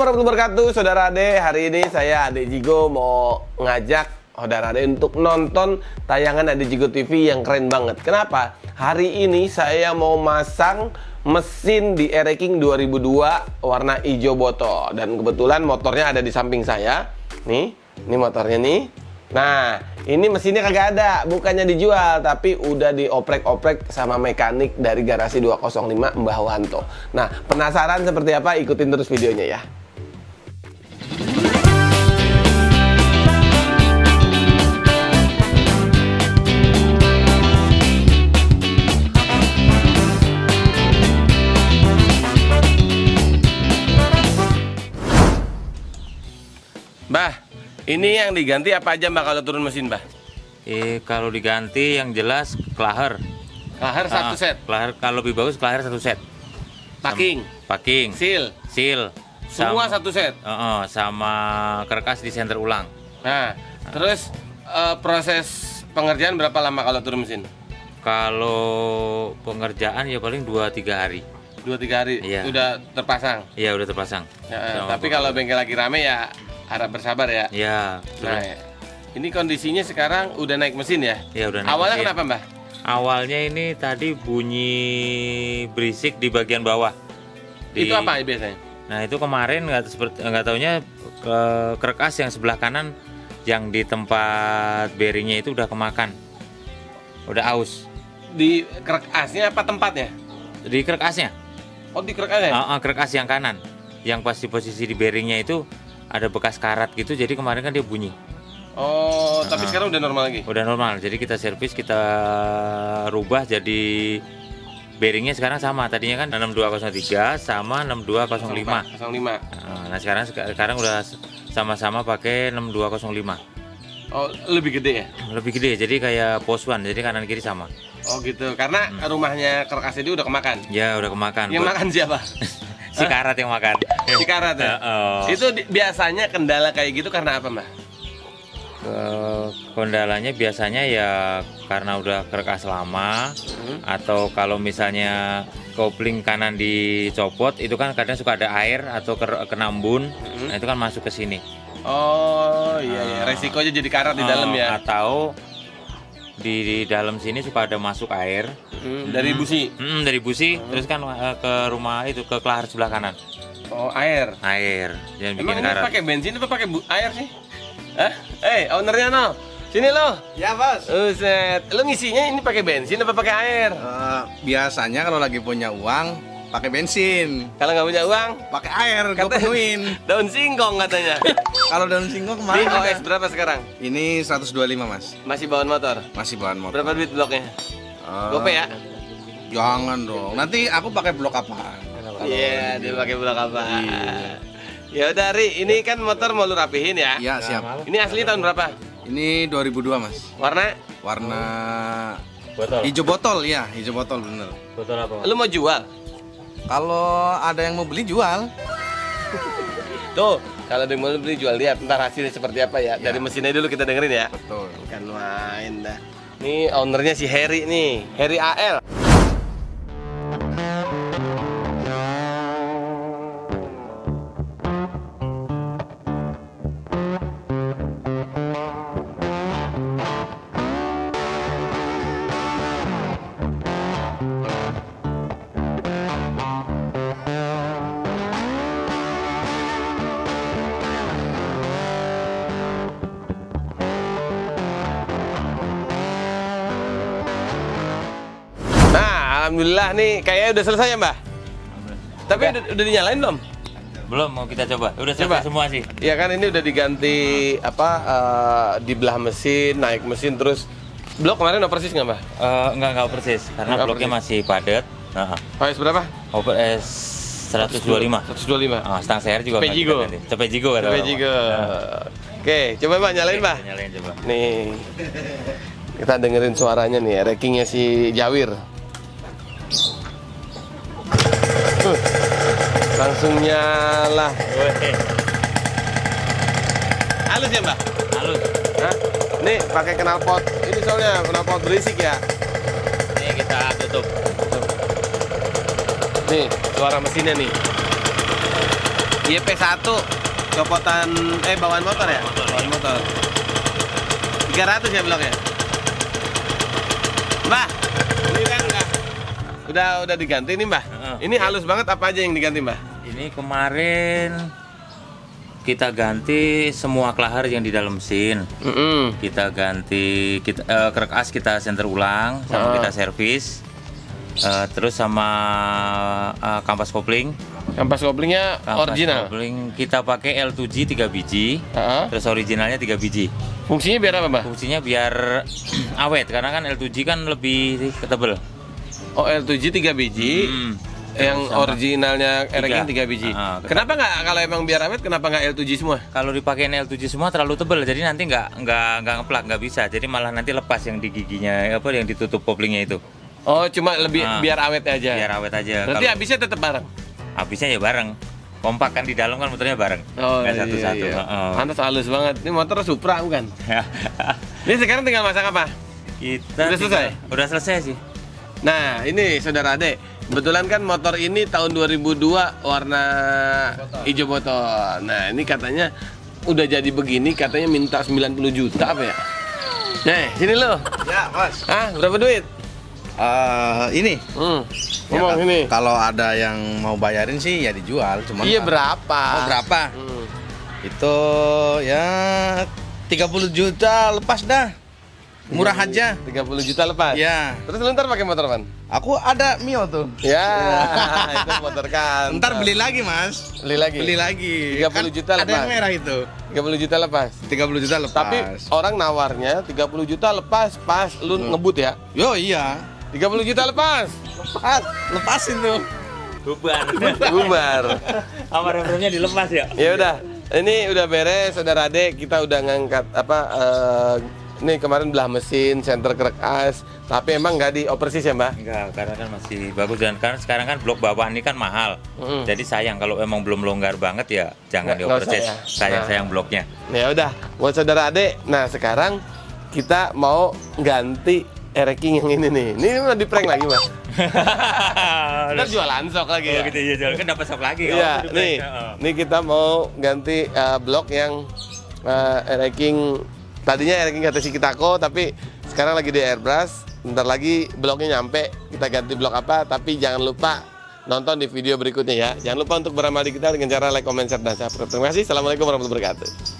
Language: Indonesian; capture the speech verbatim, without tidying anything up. Assalamualaikum warahmatullahi wabarakatuh, Saudara Ade. Hari ini saya Ade Jigo mau ngajak Saudara Ade untuk nonton tayangan Ade Jigo T V yang keren banget. Kenapa? Hari ini saya mau masang mesin di R X King dua ribu dua warna hijau botol. Dan kebetulan motornya ada di samping saya. Nih, ini motornya nih. Nah, ini mesinnya kagak ada, bukannya dijual, tapi udah dioprek-oprek sama mekanik dari Garasi dua nol lima Mbah Wanto. Nah, penasaran seperti apa? Ikutin terus videonya ya. Mbah, ini yang diganti apa aja Mbak kalau turun mesin Mbak? Eh, kalau diganti yang jelas kelaher. Kelaher satu set. Kelaher kalau lebih bagus kelaher satu set. Packing. Packing. Seal. Seal. Semua sama, satu set. Uh, uh, sama kerkas di senter ulang. Nah, uh. terus uh, proses pengerjaan berapa lama kalau turun mesin? Kalau pengerjaan ya paling dua tiga hari. dua tiga hari. Iya. Udah terpasang. Iya, udah terpasang. Ya, uh, tapi kalau bengkel lagi rame ya harap bersabar ya. Iya. Nah, ini kondisinya sekarang udah naik mesin ya? Iya, udah naik. Awalnya mesin. Kenapa Mbah? Awalnya ini tadi bunyi berisik di bagian bawah. Di... Itu apa biasanya? Nah, itu kemarin nggak seperti nggak taunya ke kerkas yang sebelah kanan yang di tempat bearingnya itu udah kemakan, udah aus. Di kerkasnya apa tempatnya? Di kerkasnya. Oh, di kerkasnya? Uh, uh, kerkas yang kanan, yang pas di posisi di bearingnya itu ada bekas karat gitu, jadi kemarin kan dia bunyi. Oh, tapi uh-huh. sekarang udah normal lagi? Udah normal, jadi kita servis, kita rubah jadi bearingnya sekarang sama. Tadinya kan enam dua nol tiga sama enam dua nol lima. nol lima. Nah, sekarang sekarang udah sama-sama pakai enam dua nol lima. Oh, lebih gede ya? Lebih gede, jadi kayak poswan, jadi kanan-kiri sama. Oh gitu, karena hmm. rumahnya kerkasnya dia udah kemakan? Ya, udah kemakan. Yang Buat... makan siapa? Si karat yang makan. Si karat ya? Uh, oh. Itu biasanya kendala kayak gitu karena apa Mbak? Uh, kendalanya biasanya ya karena udah kerkas lama, hmm. atau kalau misalnya kopling kanan dicopot, itu kan kadang suka ada air atau kena embun, hmm. nah itu kan masuk ke sini. Oh iya, iya. Uh, resikonya jadi karat uh, di dalam ya? Atau Di, di dalam sini suka ada masuk air hmm, dari busi hmm, dari busi hmm. terus kan uh, ke rumah itu ke kelahar sebelah kanan. Oh, air air jangan bikin karat. Emang pakai bensin apa pakai air sih? Hah? Eh, hey, ownernya no sini lo ya bos. Uset, lo ngisinya ini pakai bensin apa pakai air? Uh, biasanya kalau lagi punya uang pakai bensin, kalau nggak punya uang pakai air. Gue penuhin daun singkong katanya. Kalau daun singkong kemarin O S berapa sekarang? Ini seratus dua puluh lima mas. Masih bawaan motor? Masih bawaan motor. Berapa duit bloknya? Uh, Gope ya? Jangan dong. Nanti aku pakai blok apa? Iya, yeah, dia pakai blok apa? Yeah. Ya udah Ri, ini kan motor mau lu rapihin ya? Iya, siap. Ini asli tahun berapa? Ini dua ribu dua mas. Warna? Warna botol. Hijau botol ya, hijau botol bener. Botol apa? Lu mau jual? Kalau ada yang mau beli jual. Tuh, kalau ada yang mau beli jual, lihat ntar hasilnya seperti apa ya. Dari ya. mesinnya dulu kita dengerin ya. Betul. Bukan main dah. Nih ownernya si Harry nih, Harry Al. Alhamdulillah nih, kayaknya udah selesai ya Mbah? Tapi udah, udah dinyalain belum? Belum, mau kita coba. Udah selesai coba. Semua sih. Iya kan, ini udah diganti apa? Uh, dibelah mesin, naik mesin, terus blok kemarin over persis nggak Mbah? Uh, enggak, enggak persis, karena enggak bloknya persis. Masih padat. Nah. O S berapa? O S seratus dua puluh lima. seratus dua puluh lima. Ah, stang seher juga. Cepet Jigo. Cepet Jigo. Cepet Jigo. Oke, coba Mbah nyalain Mbah. Nyalain coba. Nih, kita dengerin suaranya nih, rackingnya si Jawir. Uh, langsung nyala. Halus ya Mbak? Halus. Hah? Nih pakai knalpot. Ini soalnya knalpot berisik ya. Ini kita tutup. Tutup. Nih suara mesinnya nih. Y P satu copotan eh bawaan motor ya? Bawaan motor. tiga ratus ya bloknya. Mbah, ini kan enggak. Udah udah diganti nih, Mbah. Ini halus banget, apa aja yang diganti, Mbah? Ini kemarin kita ganti semua kelahar yang di dalam mesin. Mm-hmm. Kita ganti kita, uh, krek as kita senter ulang, sama ah. kita servis, uh, terus sama uh, kampas kopling. Kampas koplingnya kampas original. Kopling kita pakai L two G tiga biji, uh-huh. terus originalnya tiga biji. Fungsinya biar apa, Mbak? Fungsinya biar awet, karena kan L two G kan lebih tebel. Oh, L two G tiga biji. Hmm. Yang sama. Originalnya R X King tiga biji. Ah, kenapa nggak, kalau emang biar awet, kenapa nggak L two G semua? Kalau dipakai L two G semua terlalu tebel, jadi nanti nggak nggak nggak ngeplak, nggak bisa. Jadi malah nanti lepas yang di giginya, apa yang ditutup koplingnya itu. Oh, cuma lebih ah, biar awet aja. Biar awet aja. Berarti kalau habisnya tetap bareng. Habisnya ya bareng. Kompak kan, di dalam kan motornya bareng. Oh, nggak satu-satu. Iya, iya. Oh. Pantas halus banget. Ini motor Supra bukan? Ini sekarang tinggal masak apa? Kita udah selesai. Tinggal, udah selesai sih. Nah, ini saudara Ade, kebetulan kan motor ini tahun dua ribu dua warna hijau botol. Nah, ini katanya udah jadi begini, katanya minta sembilan puluh juta apa ya? Nah, sini lo. Ya, Mas. Ah, berapa duit? Uh, ini. Hmm. Ya, Ngomong ini. Kalau ada yang mau bayarin sih ya dijual, cuman iya, berapa? Oh, berapa? Hmm. Itu ya tiga puluh juta lepas dah. Murah aja, tiga puluh juta lepas. Ya. Terus lu ntar pakai motor apa? Aku ada M I O tuh. Ya, itu motor kan. Ntar beli lagi, Mas. Beli lagi. Beli lagi. tiga puluh juta lepas. Ada yang merah itu. tiga puluh juta lepas. tiga puluh juta lepas. Tapi orang nawarnya tiga puluh juta lepas, pas lu hmm. ngebut ya. Yo iya. tiga puluh juta lepas. Lepas, lepasin tuh. Bubar. Bubar. Amar remnya dilepas ya. Ya udah. Ini udah beres, saudara Ade, kita udah ngangkat apa uh, ini kemarin belah mesin, senter krek as, tapi emang nggak diopersis ya, Mbak? Enggak, karena kan masih bagus, dan karena sekarang kan blok bawah ini kan mahal, mm. jadi sayang kalau emang belum longgar banget ya jangan diopersis, sayang-sayang nah. bloknya. Ya udah, buat saudara Ade, nah sekarang kita mau ganti R X King yang ini nih, ini mau di prank lagi, Mbak. Kita jualan sok lagi ya? Gitu, ya jualan, kan dapat sok lagi. Iya, nih, nih kita mau ganti uh, blok yang uh, R X King. Tadinya R X King kata Shikitako, tapi sekarang lagi di airbrush. Bentar lagi bloknya nyampe, kita ganti blok apa, tapi jangan lupa nonton di video berikutnya ya. Jangan lupa untuk beramal di kita dengan cara like, comment, share, dan subscribe. Terima kasih, Assalamualaikum warahmatullahi wabarakatuh.